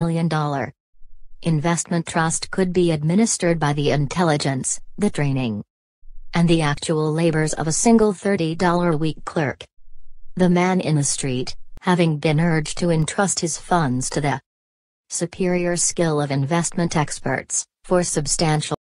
$1 million investment trust could be administered by the intelligence, the training, and the actual labors of a single $30 a week clerk. The man in the street, having been urged to entrust his funds to the superior skill of investment experts, for substantial